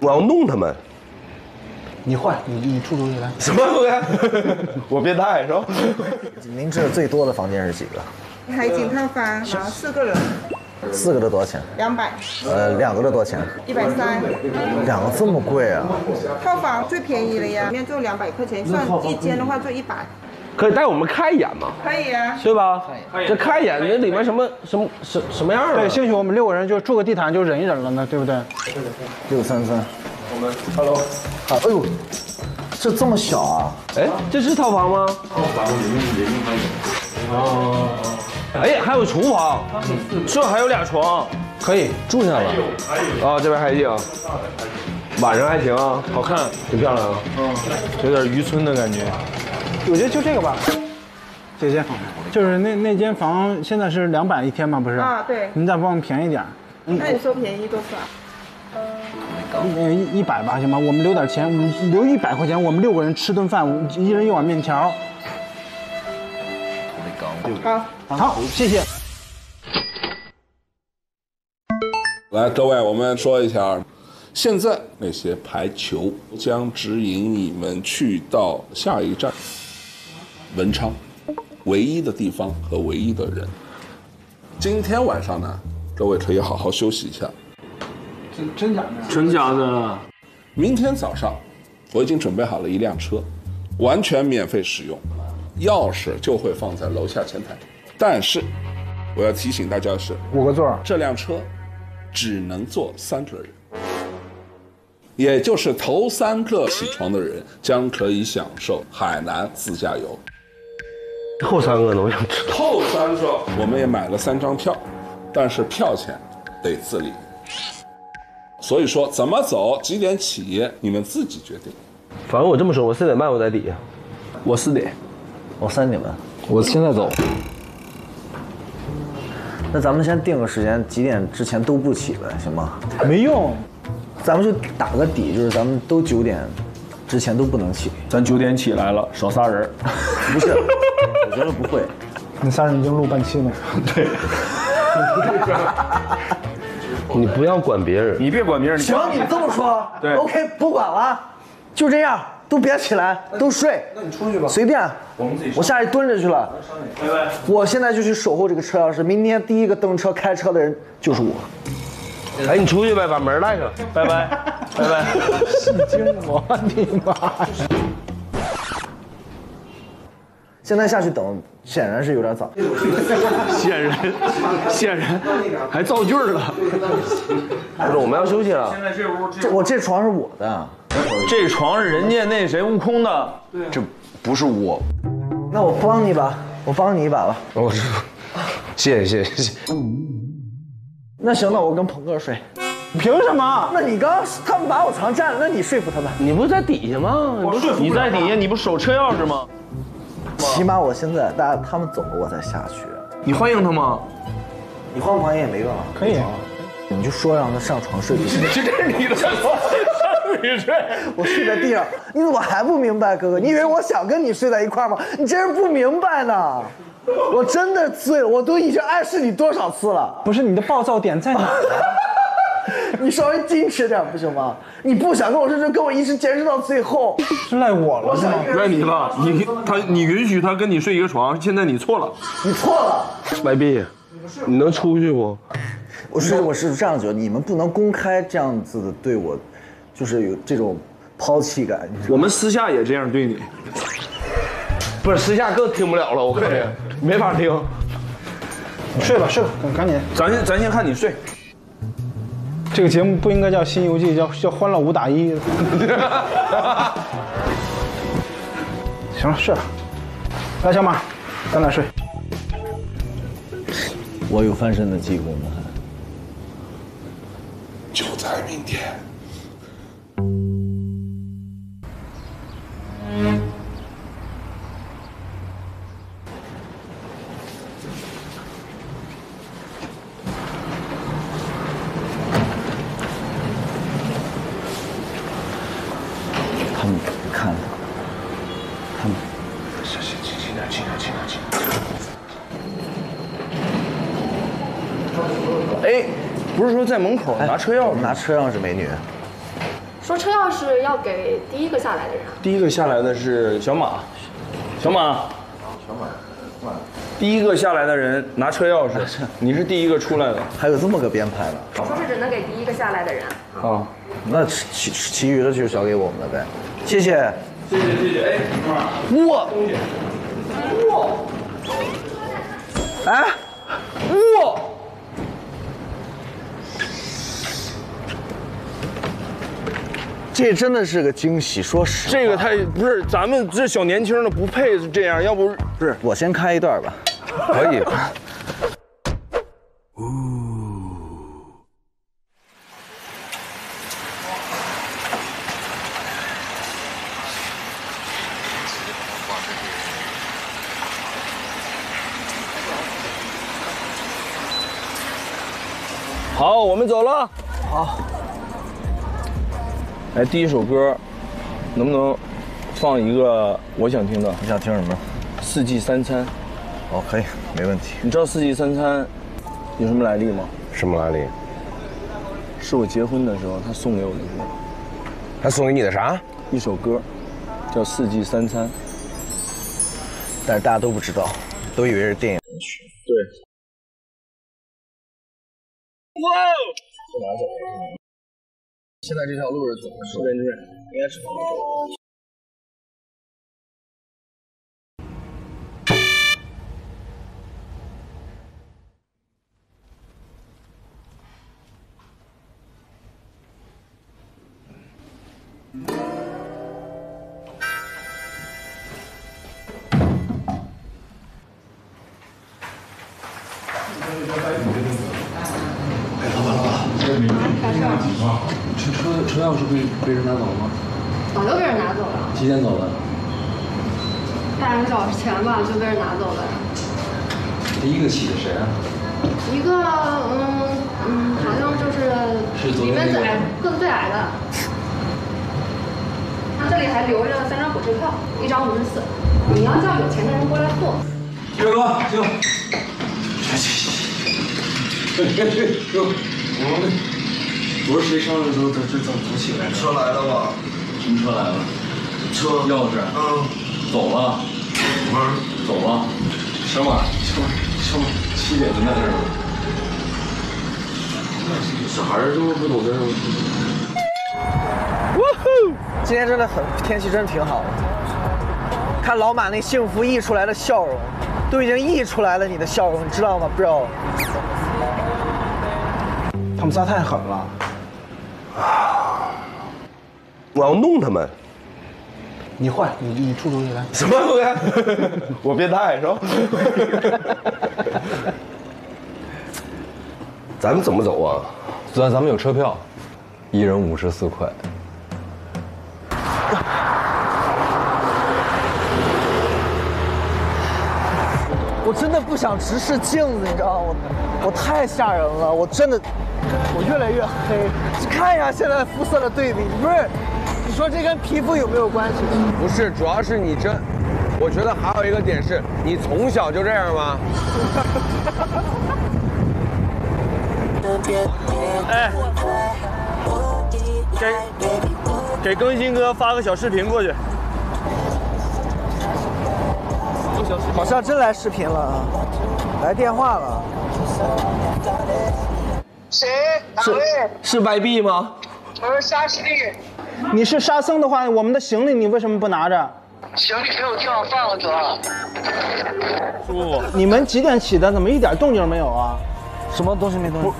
我要弄他们。你换，你出主意来。什么主意？我变态是吧？您知道最多的房间是几个？海景套房，4个人。4个的多少钱？200。2个的多少钱？130。2个这么贵啊？套房最便宜了呀，里面就200块钱，算一间的话就100。可以带我们看一眼吗？可以啊，对吧？这看一眼，这里面什么样啊？对，兴许我们6个人就住个地毯就忍一忍了呢，对不对？633。我们 ，hello， 好，哎呦，这么小啊？哎，这是套房吗？套房人民房间。哦。哎，还有厨房，这还有2床，可以住下了。啊，这边海景，晚上还行啊，好看，挺漂亮啊。嗯，有点渔村的感觉。我觉得就这个吧，姐姐，就是那间房现在是200一天嘛，不是？啊，对。您再帮我们便宜点。那你说便宜多少？100吧，行吗？我们留点钱，我们留100块钱，我们6个人吃顿饭，一人一碗面条。好，谢谢。来，各位，我们说一下，现在那些排球将指引你们去到下一站文昌，唯一的地方和唯一的人。今天晚上呢，各位可以好好休息一下。真假的？真假的。明天早上，我已经准备好了一辆车，完全免费使用。钥匙就会放在楼下前台，但是我要提醒大家的是，5个座，这辆车只能坐3个人，也就是头3个起床的人将可以享受海南自驾游。后3个呢？我想知道。后3个我们也买了3张票，但是票钱得自理。所以说怎么走、几点起，你们自己决定。反正我这么说，我4点半我在底下，我4点。我3点半，我现在走。那咱们先定个时间，几点之前都不起来，行吗？没用，咱们就打个底，就是咱们都9点之前都不能起。咱9点起来了，少仨人。不是，我觉得不会。那仨人已经录半期了。对。你不要管别人，你别管别人。行，你这么说，对 ，OK， 不管了，就这样。都别起来，都睡。那你出去吧，随便。我们自己。我下去蹲着去了。拜拜。我现在就去守候这个车钥匙，明天第一个蹬车开车的人就是我。哎，你出去呗，把门带上。拜拜，拜拜。戏精，我的妈呀！现在下去等，显然是有点早。显然，还造句了。不是，我们要休息了。现在这屋，这床是我的。这床是人家那谁悟空的，这不是我。那我帮你吧，我帮你一把吧。我谢谢谢谢。那行，那我跟鹏哥睡。凭什么？那你刚他们把我藏占了，那你说服他们？你不是在底下吗？你在底下，你不守车钥匙吗？起码我现在他们走了，我才下去。你欢迎他吗？你欢不欢迎也没用啊。可以啊，你就说让他上床睡就行。这是你的床。你睡，我睡在地上。你怎么还不明白，哥哥？你以为我想跟你睡在一块吗？你真是不明白呢！我真的醉了，我都已经暗示你多少次了。不是你的暴躁点在哪儿？你稍微矜持点不行吗？你不想跟我睡，就跟我一直坚持到最后。是赖我了吗？赖你了。你允许他跟你睡一个床，现在你错了。你错了。白璧，你能出去不？我是这样觉得，你们不能公开这样子的对我。就是有这种抛弃感，我们私下也这样对你，不是私下更听不了了，我看你没法听。你睡吧，睡吧，赶紧。咱先看你睡。这个节目不应该叫《新游记》，叫《欢乐5打1》。行了，睡了。来，小马，咱俩睡。我有翻身的机会吗？就在明天。他们，哎，不是说在门口拿车钥匙，拿车钥匙，美女。说车钥匙要给第一个下来的人。第一个下来的是小马，小马，小马，第一个下来的人拿车钥匙，你是第一个出来的，还有这么个编排呢。说是只能给第一个下来的人。啊，那其余的就交给我们了呗。谢谢，谢谢谢谢。哎，哇，哇，哎，哇。 这真的是个惊喜，说实话，这个太不是咱们这小年轻的不配这样，要不不是我先开一段吧，可以。好，我们走了。好。 哎，第一首歌，能不能放一个我想听的？你想听什么？四季三餐。哦，可以，没问题。你知道四季三餐有什么来历吗？什么来历？是我结婚的时候他送给我的歌。他送给你的啥？一首歌，叫《四季三餐》。但是大家都不知道，都以为是电影曲。对。哇！这哪走？ 现在这条路是左边出，右边出，应该是左边出。哎，老板，老板，这哪情况？ 车钥匙被人拿走了吗？早就被人拿走了。几点走的？半个小时前吧，就被人拿走了。第一个起的谁啊？一个，好像就是里面最矮的。他这里还留着3张火车票，1张54。你要叫有钱的人过来付。岳哥，行。去，我。 昨谁上的时候，这早起来了。车来了吧？什么车来了？车钥匙。嗯。走了。嗯。走了。小马，7点就在这儿了。小孩儿就是不懂这种。哇吼！今天真的很天气真挺好的。看老马那幸福溢出来的笑容，都已经溢出来了你的笑容，你知道吗 ，bro？ 他们仨太狠了。 啊！我要弄他们。你换，你出主意来。什么主意？我变态是吧？咱们怎么走啊？咱们有车票，1人54块。我真的不想直视镜子，你知道吗？我太吓人了，我真的。 我越来越黑，你看一下现在肤色的对比，不是？你说这跟皮肤有没有关系？不是，主要是你这，我觉得还有一个点是，你从小就这样吗？哎，给更新哥发个小视频过去。好像真来视频了啊，来电话了。 谁？哪位？是白璧吗？我是沙僧。你是沙僧的话，我们的行李你为什么不拿着？行李没有地方放了，得了。叔，你们几点起的？怎么一点动静没有啊？什么东西没动静？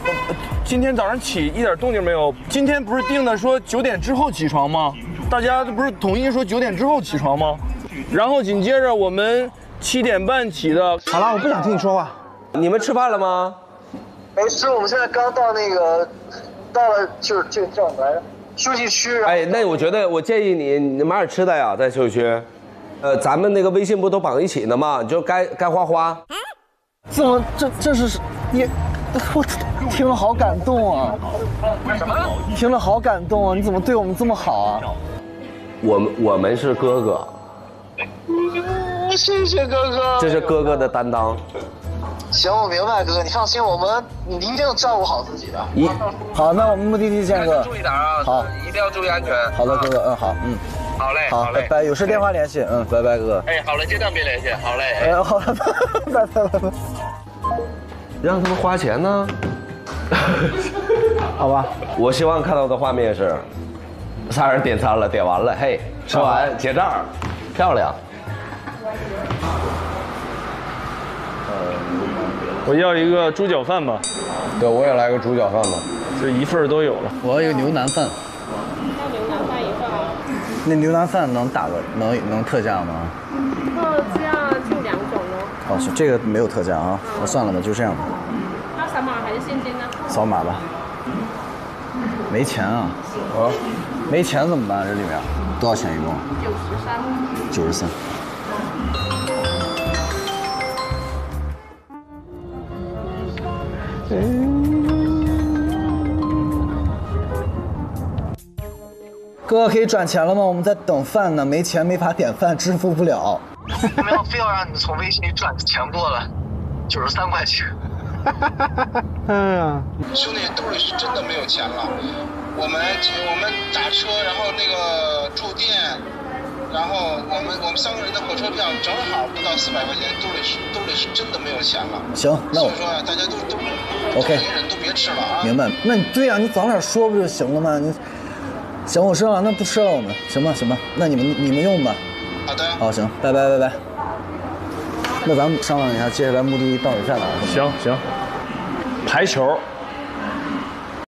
今天早上起一点动静没有。今天不是定的说9点之后起床吗？大家不是统一说9点之后起床吗？然后紧接着我们7点半起的。好了，我不想听你说话。你们吃饭了吗？ 没吃，我们现在刚到那个，到了就是这叫什么来着？休息区。哎，那我觉得我建议你买点吃的呀，在休息区。咱们那个微信不都绑一起的吗？你就该花。怎么这是你？我听了好感动啊！什么？听了好感动啊！你怎么对我们这么好啊？我们是哥哥。谢谢哥哥。这是哥哥的担当。行，我明白，哥哥，你放心，你一定照顾好自己的。好，那我们目的地见，哥。注意点啊！好，一定要注意安全。好的，哥哥，好，好嘞，好嘞，拜拜，有事电话联系，拜拜，哥哥。哎，好嘞，尽量别联系，好嘞。哎，好了，拜拜。让他们花钱呢？好吧，我希望看到的画面是，仨人点餐了，点完了，嘿，吃完结账，漂亮。 我要一个猪脚饭吧，对，我也来个猪脚饭吧，就一份都有了。我要一个牛腩饭，要牛腩饭一份啊。那牛腩饭能打个能特价吗？这样就两种喽。哦，这个没有特价啊，那算了吧，就这样吧。要扫码还是现金呢？扫码吧。没钱啊？没钱怎么办？这里面多少钱一共？93。哥哥可以转钱了吗？我们在等饭呢，没钱没法点饭，支付不了。没有，非要让你从微信里转钱过来，93块钱。哎呀，兄弟，兜里是真的没有钱了。我们打车，然后那个住店，然后我们3个人的火车票正好不到400块钱，兜里是真的没有钱了。行，那我所以说呀，大家都。 OK， 都别吃了啊！明白。那你对呀、啊，你早点说不就行了吗？你行，我知道了，那不吃了，我们行吧？那你们用吧。好的。好，行，拜拜。那咱们商量一下，接下来目的地到底在哪？行。排球。